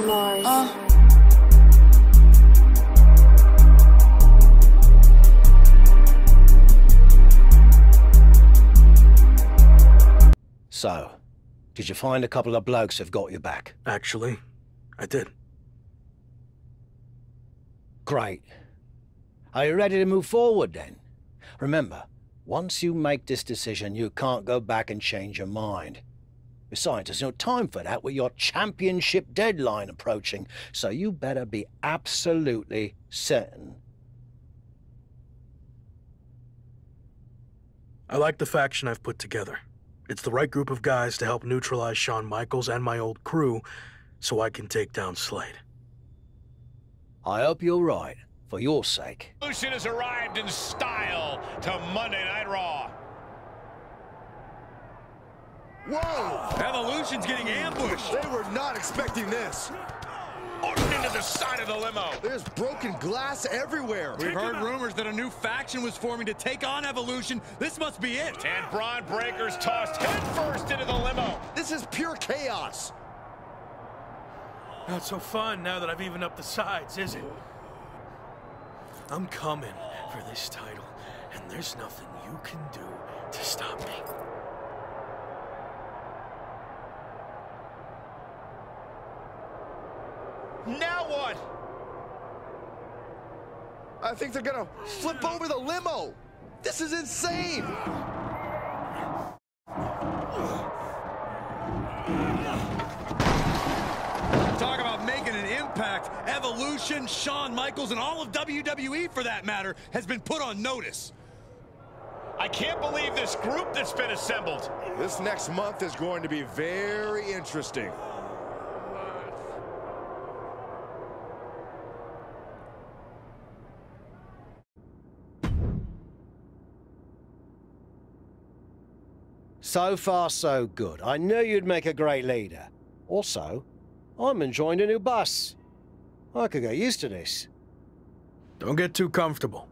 Mars. So, did you find a couple of blokes who've got your back? Actually, I did. Great. Are you ready to move forward then? Remember, once you make this decision, you can't go back and change your mind. Besides, there's no time for that with your championship deadline approaching, so you better be absolutely certain. I like the faction I've put together. It's the right group of guys to help neutralize Shawn Michaels and my old crew so I can take down Slade. I hope you're right, for your sake. Evolution has arrived in style to Monday Night Raw. Whoa! Evolution's getting ambushed. They were not expecting this. Orton into the side of the limo. There's broken glass everywhere. We've heard rumors that a new faction was forming to take on Evolution. This must be it. And Braun Breaker's tossed headfirst into the limo. This is pure chaos. Not so fun now that I've evened up the sides, is it? I'm coming for this title, and there's nothing you can do to stop me. Now what? I think they're gonna flip over the limo. This is insane. Talk about making an impact. Evolution, Shawn Michaels, and all of WWE for that matter has been put on notice. I can't believe this group that's been assembled. This next month is going to be very interesting. So far, so good. I knew you'd make a great leader. Also, I'm enjoying the new bus. I could get used to this. Don't get too comfortable.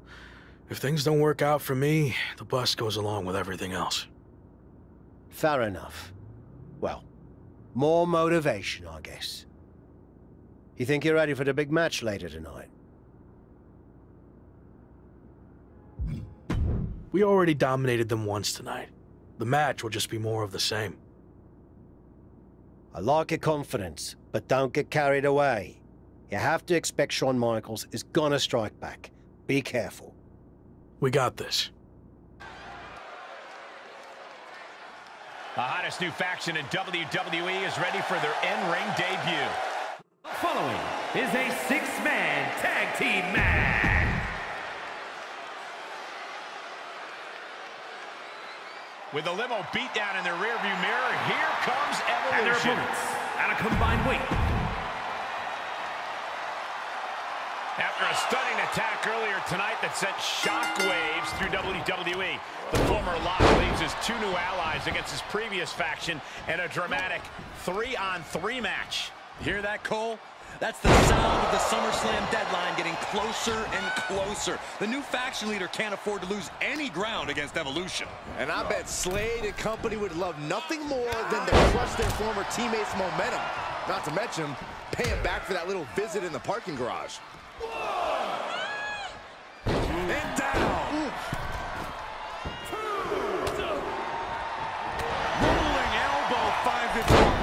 If things don't work out for me, the bus goes along with everything else. Fair enough. Well, more motivation, I guess. You think you're ready for the big match later tonight? We already dominated them once tonight. The match will just be more of the same. I like your confidence, but don't get carried away. You have to expect Shawn Michaels is gonna strike back. Be careful. We got this. The hottest new faction in WWE is ready for their in-ring debut. The following is a six-man tag team match. With a limo beatdown in their rearview mirror, here comes Evolution. And their opponents at a combined weight. After a stunning attack earlier tonight that sent shockwaves through WWE, the former lock leads his two new allies against his previous faction in a dramatic 3-on-3 match. Hear that, Cole? That's the sound of the SummerSlam deadline getting closer and closer. The new faction leader can't afford to lose any ground against Evolution. And I bet Slade and company would love nothing more than to crush their former teammates' momentum. Not to mention, pay him back for that little visit in the parking garage. One. And down. Two. Rolling elbow, 5-1.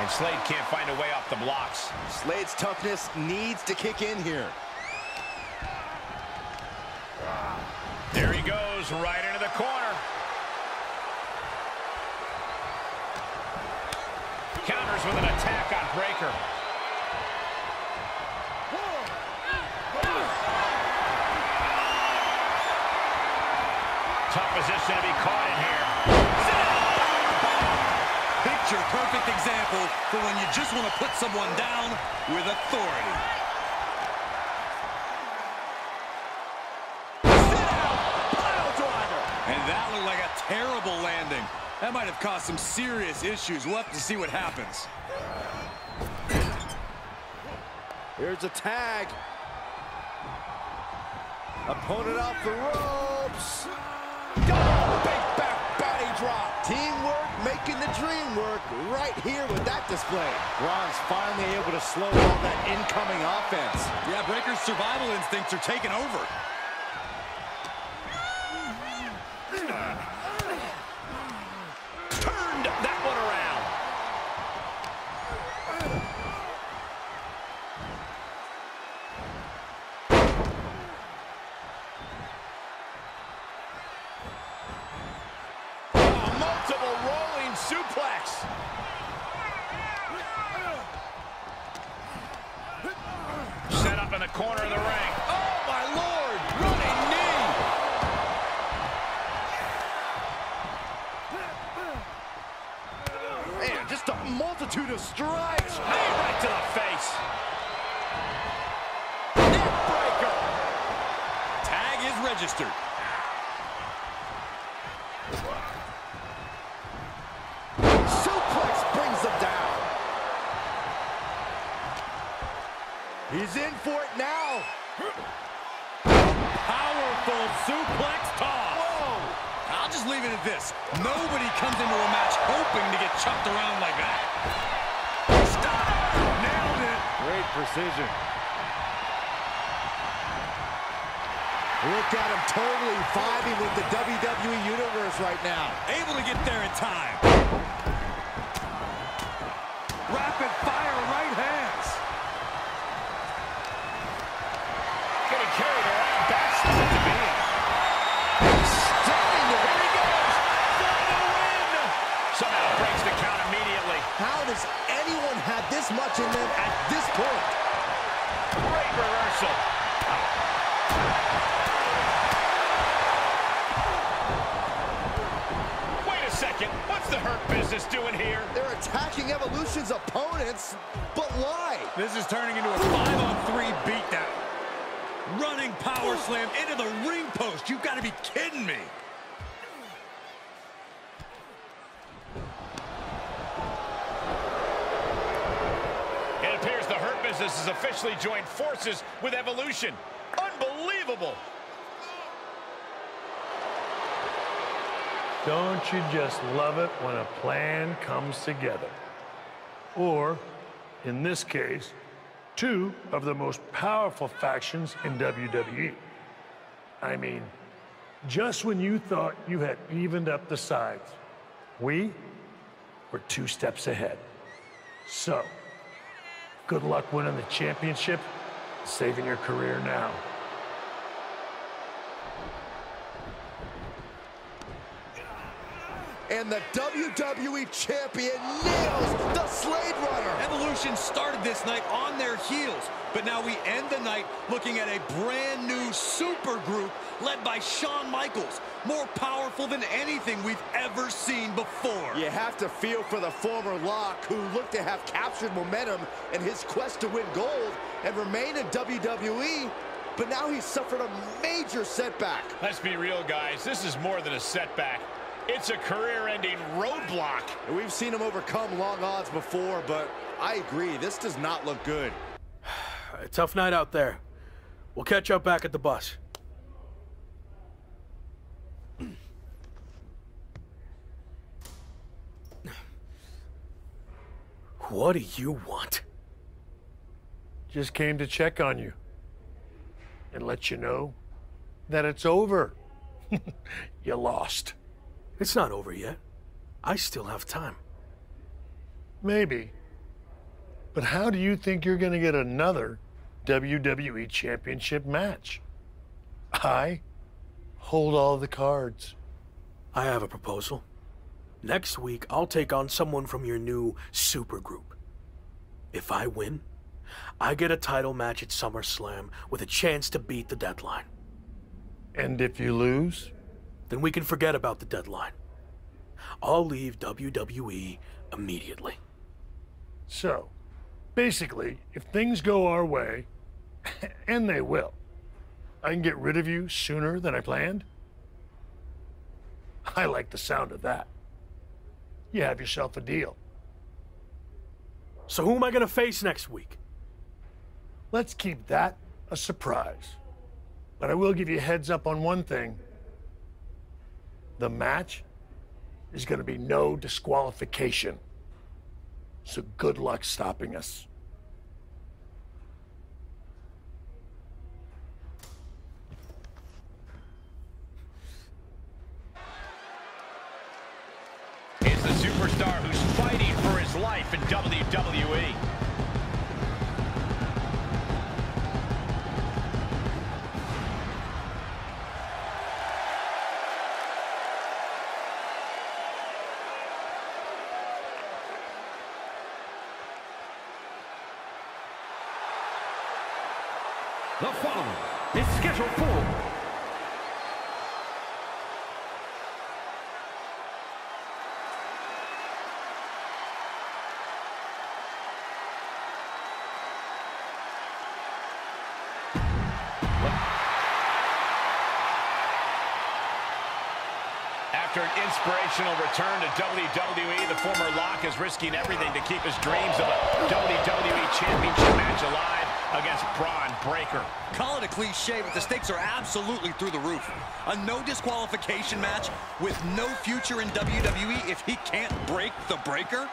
And Slade can't find a way off the blocks. Slade's toughness needs to kick in here. There he goes, right into the corner. Counters with an attack on Breaker. Tough position to be caught in here. Perfect example for when you just want to put someone down with authority. Sit out! Pile driver! And that looked like a terrible landing. That might have caused some serious issues. We'll have to see what happens. Here's a tag. Opponent off the ropes. Big back body drop. Teamwork making the dream work right here with that display. Braun's finally able to slow down that incoming offense. Yeah, Breaker's survival instincts are taking over. Turned that one around. Oh, multiple rolling suplex. Set up in the corner of the ring. Oh, my Lord. Running knee. Just a multitude of strikes. Man, right to the face. Neck breaker. Tag is registered. Suplex brings him down. He's in for it now. Powerful suplex toss. I'll just leave it at this. Nobody comes into a match hoping to get chucked around like that. Stop! Nailed it! Great precision. Look at him totally vibing with the WWE Universe right now. Able to get there in time. Rapid fire right hands. Getting carried around backstage to be in. How does anyone have this much in them at this point? Great reversal. Wait a second. What's the Hurt Business doing here? They're attacking Evolution's opponents, but why? This is turning into a 5-on-3 beatdown. Running power slam into the ring post. You've got to be kidding me. Business has officially joined forces with Evolution. Unbelievable. Don't you just love it when a plan comes together? Or, in this case, two of the most powerful factions in WWE. I mean, just when you thought you had evened up the sides, we were two steps ahead. So, good luck winning the championship, saving your career now. And the WWE Champion nails the Slade Runner. Evolution started this night on their heels, but now we end the night looking at a brand new super group led by Shawn Michaels, more powerful than anything we've ever seen before. You have to feel for the former Lock, who looked to have captured momentum in his quest to win gold and remain in WWE. But now he's suffered a major setback. Let's be real, guys. This is more than a setback. It's a career-ending roadblock. We've seen him overcome long odds before, but I agree, this does not look good. A tough night out there. We'll catch up back at the bus. What do you want? Just came to check on you and let you know that it's over. You lost. It's not over yet. I still have time. Maybe. But how do you think you're going to get another WWE Championship match? I hold all the cards. I have a proposal. Next week, I'll take on someone from your new supergroup. If I win, I get a title match at SummerSlam with a chance to beat the deadline. And if you lose? Then we can forget about the deadline. I'll leave WWE immediately. So, basically, if things go our way, and they will, I can get rid of you sooner than I planned? I like the sound of that. You have yourself a deal. So who am I gonna face next week? Let's keep that a surprise. But I will give you a heads up on one thing. The match There's going to be no disqualification. So good luck stopping us. It's the superstar who's fighting for his life in WWE. The following is scheduled for after an inspirational return to WWE, the former Lock is risking everything to keep his dreams of a WWE Championship match alive against Braun Breaker. Call it a cliche, but the stakes are absolutely through the roof. A no disqualification match with no future in WWE if he can't break the Breaker?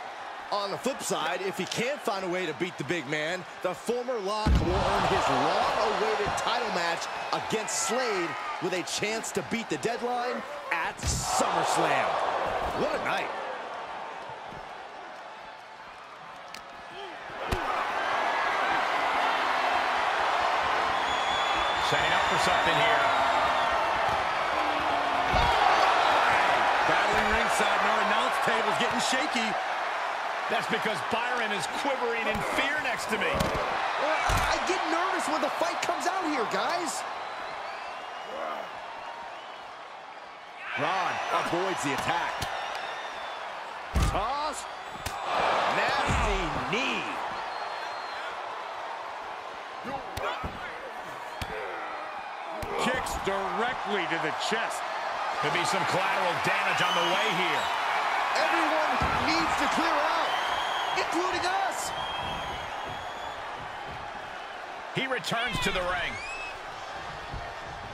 On the flip side, if he can't find a way to beat the big man, the former Lock will earn his long-awaited title match against Slade with a chance to beat the deadline at SummerSlam. What a night. Setting up for something here. Battling ringside, and our announce table's getting shaky. That's because Byron is quivering in fear next to me. I get nervous when the fight comes out here, guys. Braun avoids the attack. Toss. Nasty knee. Kicks directly to the chest. Could be some collateral damage on the way here. Everyone needs to clear out, including us. He returns to the ring.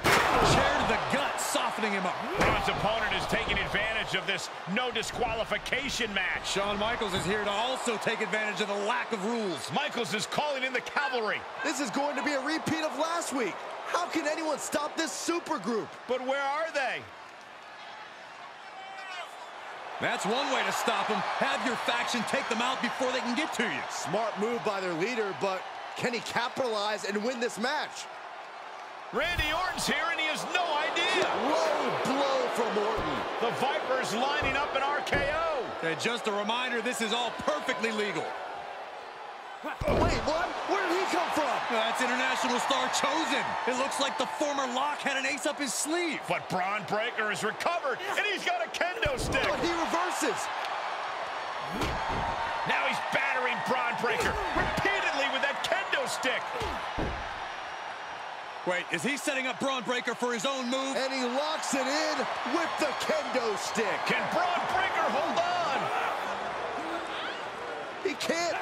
Chair to the gut, softening him up. Braun's opponent is taking advantage of this no disqualification match. Shawn Michaels is here to also take advantage of the lack of rules. Michaels is calling in the cavalry. This is going to be a repeat of last week. How can anyone stop this supergroup? But where are they? That's one way to stop them. Have your faction take them out before they can get to you. Smart move by their leader, but can he capitalize and win this match? Randy Orton's here, and he has no idea. Low blow from Orton. The Viper's lining up an RKO. And just a reminder, this is all perfectly legal. Wait, what? Where did he come from? That's international star Chosen. It looks like the former Lock had an ace up his sleeve. But Braun Breaker has recovered, and he's got a kendo stick. But he reverses. Now he's battering Braun Breaker repeatedly with that kendo stick. Wait, is he setting up Braun Breaker for his own move? And he locks it in with the kendo stick. Can Braun Breaker hold on? He can't.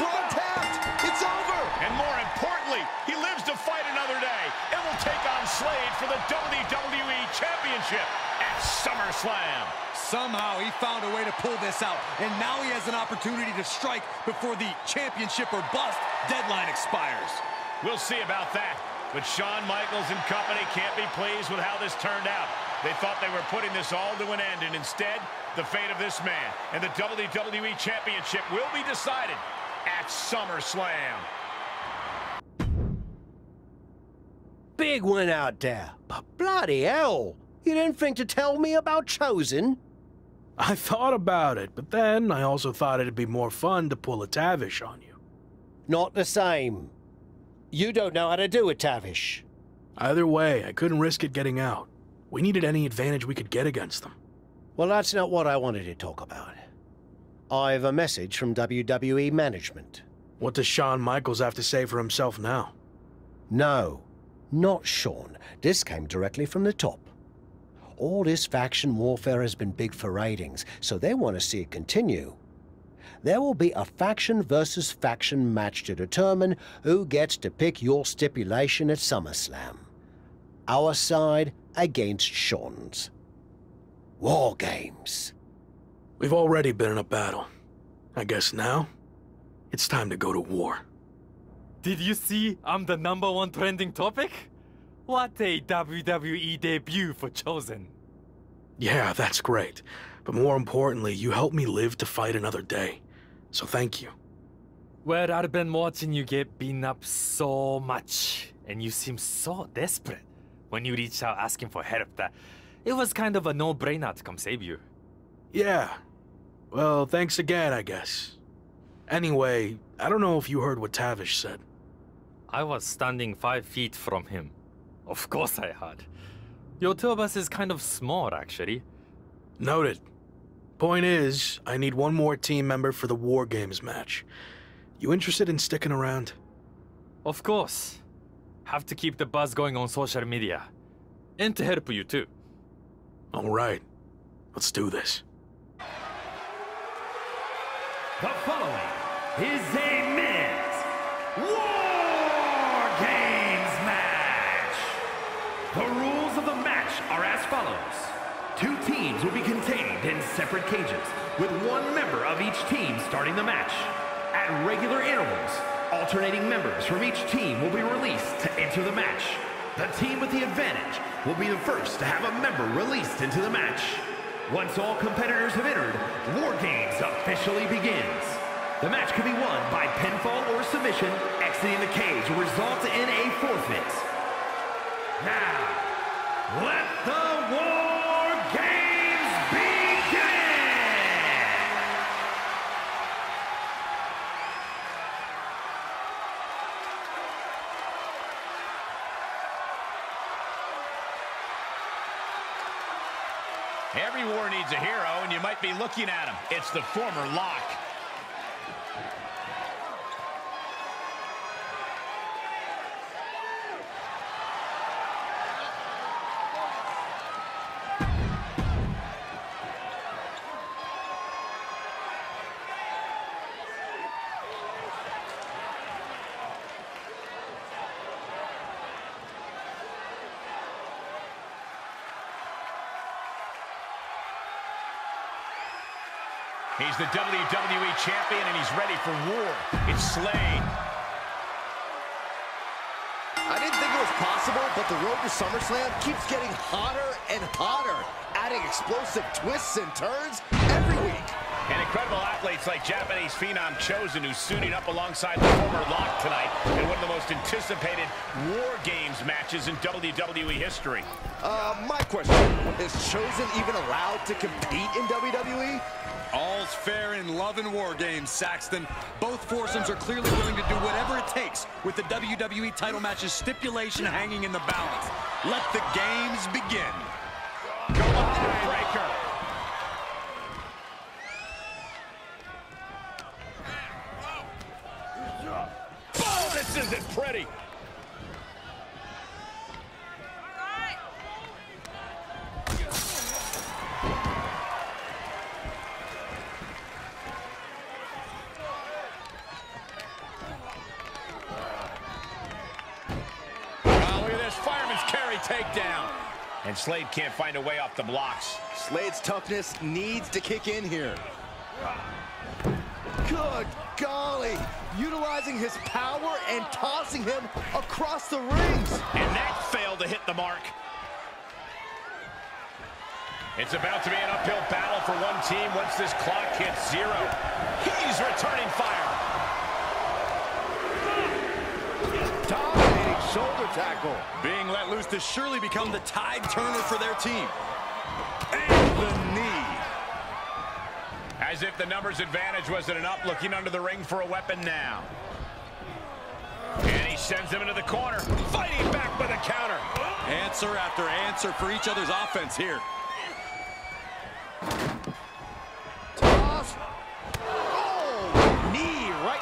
Braun tapped. It's over. And more importantly, he lives to fight another day and will take on Slade for the WWE Championship at SummerSlam. Somehow he found a way to pull this out, and now he has an opportunity to strike before the championship or bust deadline expires. We'll see about that, but Shawn Michaels and company can't be pleased with how this turned out. They thought they were putting this all to an end, and instead, the fate of this man and the WWE Championship will be decided at SummerSlam. Big one out there, but bloody hell, you didn't think to tell me about Chosen? I thought about it, but then I also thought it'd be more fun to pull a Tavish on you. Not the same. You don't know how to do a Tavish. Either way, I couldn't risk it getting out. We needed any advantage we could get against them. Well, that's not what I wanted to talk about. I have a message from WWE management. What does Shawn Michaels have to say for himself now? No, not Shawn. This came directly from the top. All this faction warfare has been big for ratings, so they want to see it continue. There will be a faction versus faction match to determine who gets to pick your stipulation at SummerSlam. Our side against Shawn's. War Games. We've already been in a battle. I guess now, it's time to go to war. Did you see I'm the #1 trending topic? What a WWE debut for Chosen. Yeah, that's great. But more importantly, you helped me live to fight another day. So thank you. Well, I've been watching you get beaten up so much. And you seem so desperate. When you reached out asking for help, that it was kind of a no-brainer to come save you. Yeah. Well, thanks again, I guess. Anyway, I don't know if you heard what Tavish said. I was standing 5 feet from him. Of course I heard. Your two of us is kind of small, actually. Noted. Point is, I need one more team member for the War Games match. You interested in sticking around? Of course. Have to keep the buzz going on social media. And to help you too. All right. Let's do this. The following is a men's War Games match. The rules of the match are as follows. 2 teams will be contained in separate cages, with 1 member of each team starting the match. At regular intervals, alternating members from each team will be released to enter the match. The team with the advantage will be the first to have a member released into the match. Once all competitors have entered, War Games officially begins. The match can be won by pinfall or submission. Exiting the cage will result in a forfeit. Now, let the War Games begin! Every war needs a hero, and you might be looking at him. It's the former Lock. He's the WWE champion, and he's ready for war. It's Slade. I didn't think it was possible, but the road to SummerSlam keeps getting hotter and hotter, adding explosive twists and turns every week. And incredible athletes like Japanese phenom Chosen, who's suiting up alongside the former Lock tonight in one of the most anticipated War Games matches in WWE history. My question, is Chosen even allowed to compete in WWE? All's fair in love and war games, Saxton. Both foursomes are clearly willing to do whatever it takes with the WWE title match's stipulation hanging in the balance. Let the games begin. Go on, Breaker. Oh, this isn't pretty. Takedown. And Slade can't find a way off the blocks. Slade's toughness needs to kick in here. Good golly. Utilizing his power and tossing him across the rings. And that failed to hit the mark. It's about to be an uphill battle for one team once this clock hits 0. He's returning fire. Shoulder tackle. Being let loose to surely become the tide turner for their team. And the knee. As if the numbers advantage wasn't enough, looking under the ring for a weapon now. And he sends him into the corner, fighting back with a counter. Answer after answer for each other's offense here.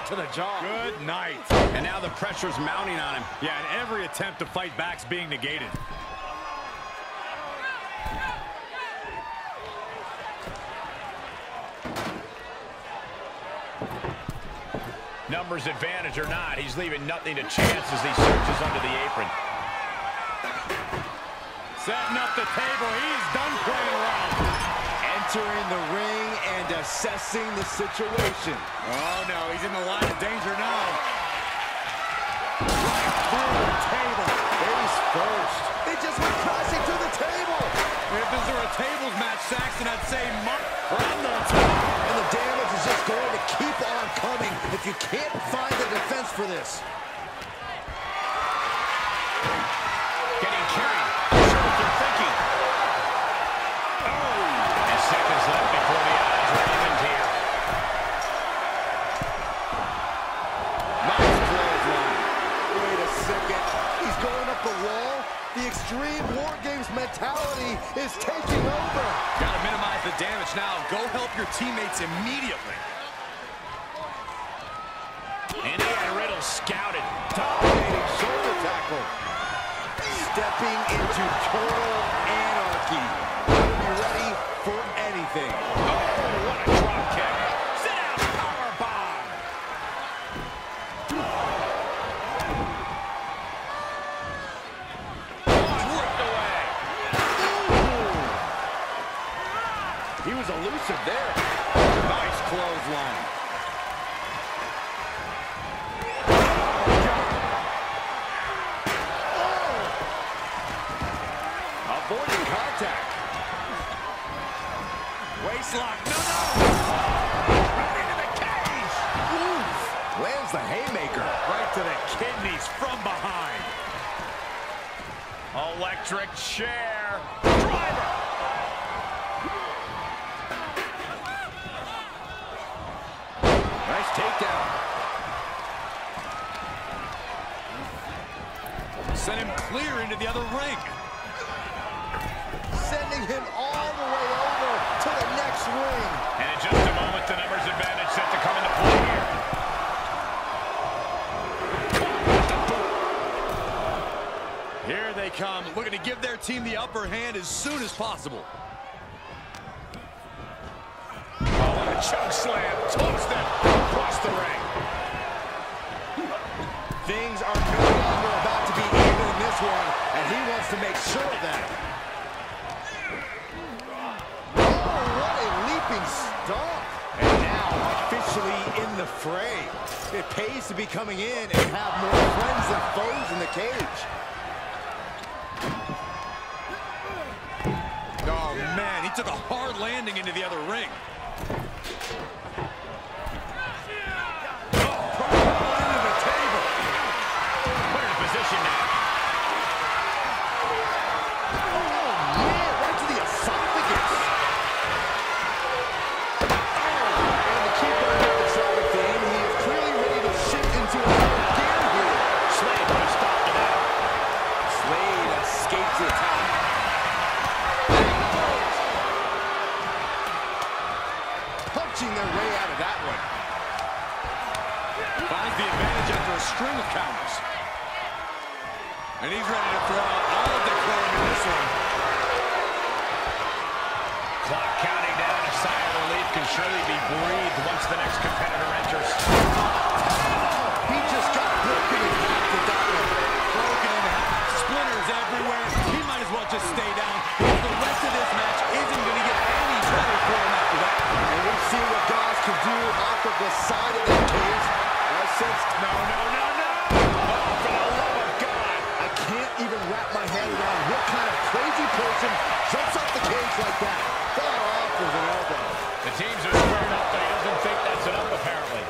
To the jaw. Good night. And now the pressure's mounting on him. Yeah, and every attempt to fight back's being negated. Numbers advantage or not, he's leaving nothing to chance as he searches under the apron. Setting up the table, he's done playing around. Entering the ring and and assessing the situation. Oh, no, he's in a lot of danger now. Right through the table. Face first. They just went crashing to the table. If this were a tables match, Saxon, I'd say Mark on the top. And the damage is just going to keep on coming if you can't find the defense for this. Getting carried. The extreme War Games mentality is taking over. Gotta minimize the damage now. Go help your teammates immediately. And Riddle scouted. Dominating shoulder tackle. Stepping into total anarchy. Be ready for anything. Oh, what a drop kick. Sit down, power bomb. He was elusive there. Nice clothesline. Oh. Avoiding contact. Waistlock. No, no. Right into the cage. Oof. Lands the haymaker. Right to the kidneys from behind. Electric chair. Driver. Takedown. Send him clear into the other ring. Sending him all the way over to the next ring. And in just a moment, the numbers advantage set to come into play here. Here they come, looking to give their team the upper hand as soon as possible. Choke slam, toast them across the ring. Things are no longer about to be even in this one, and he wants to make sure of that. Oh, what a leaping stomp. And now officially in the fray. It pays to be coming in and have more friends than foes in the cage. Oh, man, he took a hard landing into the other ring. String of counters. And he's ready to throw out all of the claim in this one. Clock counting down, a sigh of relief can surely be breathed once the next competitor enters. Oh, he just got broken in half to Donovan. Broken in half. Splinters everywhere. He might as well just stay down because the rest of this match isn't going to get any better for him after that. And we see what guys can do off of the side of that cage. No, no, no, no! Oh, for the love of God! I can't even wrap my head around what kind of crazy person jumps off the cage like that. Fell off with an elbow. The teams are squared up, but he doesn't think that's enough, apparently.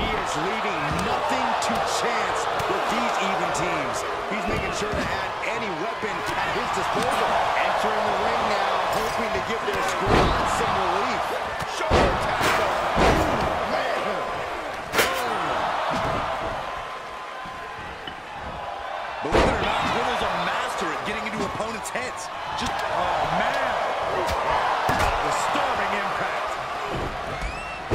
He is leaving nothing to chance with these even teams. He's making sure to add any weapon at his disposal. Entering the ring now, hoping to give their squad some relief. Shoulder tackle. Opponent's heads. Just, oh, man. Disturbing impact.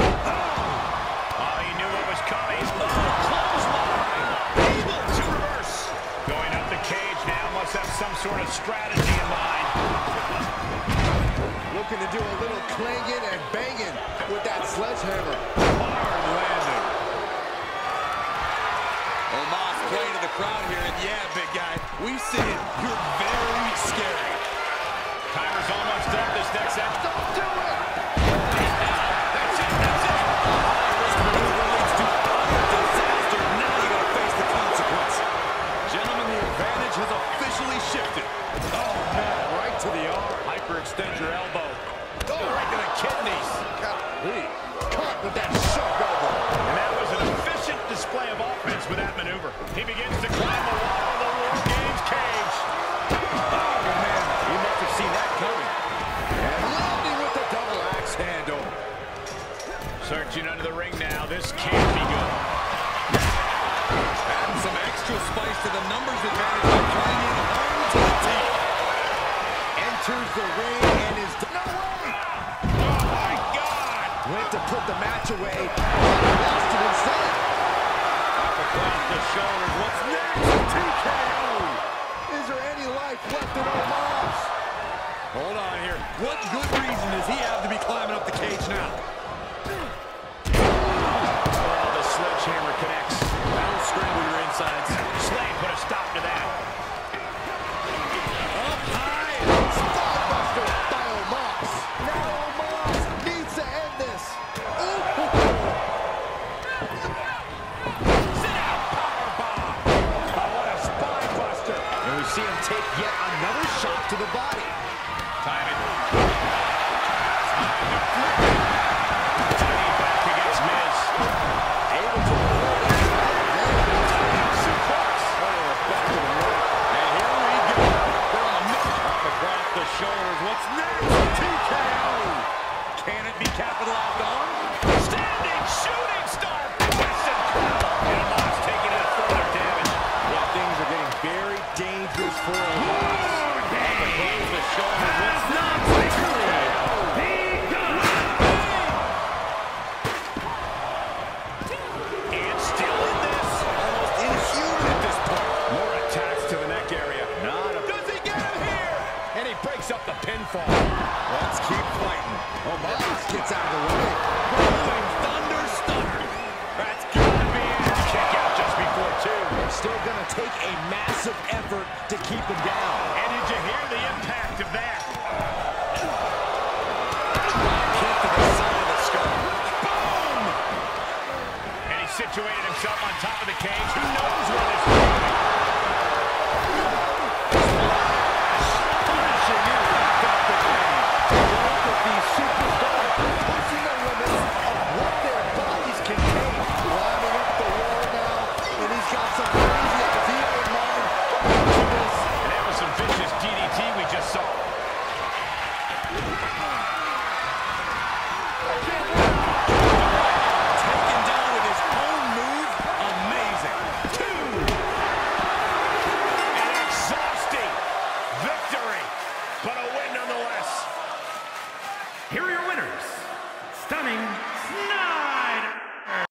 Oh, he knew what was coming. Oh, clothesline. Able to reverse. Going up the cage now. Must have some sort of strategy in mind. Looking to do a little clanging and banging with that sledgehammer. Hard landing. Omos playing to the crowd here. And yeah, big guy, we see it. You're very scary. Timer's almost up. This next set. Don't do it! That's it! That's it! This maneuver leads to utter disaster. Now you gotta face the consequence. Gentlemen, the advantage has officially shifted. Oh, man, right to the arm. Hyperextend your elbow. Oh, right to the kidneys. Caught with that sharp elbow. And that was an efficient display of offense with that maneuver. He begins to climb the wall of the War Games cage. Oh, man. You must have seen that coming. And landing with the double axe handle. Searching under the ring now. This can't be good. Adding some extra spice to the numbers advantage by trying in home to the team. Enters the ring and is went to put the match away, and lost it instead. Up across the shoulders, what's next? TKO! Is there any life left in Omos? Hold on here. What good reason does he have to be climbing up the cage now? Oh, the sledgehammer connects. That'll scramble your insides. Slade put a stop to that. Up high, spotbuster by Omos. Now take yet another shot to the body. Time it. Turning back against Miz. Able to hold it. And here we go. Up across the shoulders. What's next? TKO. Can it be capitalized on? Standing shooting star. And Omos taking it further damage. Yeah, things are getting very dangerous for a loss. Across the shoulder. That's not secure. And still in this. Almost inhuman at this point. More attacks to the neck area. Not a... Does he get out here? And he breaks up the pinfall. Let's keep fighting. Omos gets out of the way. Rolling thunder stunner. That's gotta be it. Kick out just before two. And still gonna take a massive effort to keep him down. And did you hear the impact of that? Kick to the side of the skull. Boom! And he situated himself on top of the cage. Who knows where this is going? Splash! Punishing impact off the ring. Look at these superstars pushing the limits of what their bodies can take. Climbing up the wall now, and he's got some crazy ideas. Vicious DDT we just saw. Taken down with his own move. Amazing. Two. An exhausting victory, but a win nonetheless. Here are your winners. Stunning.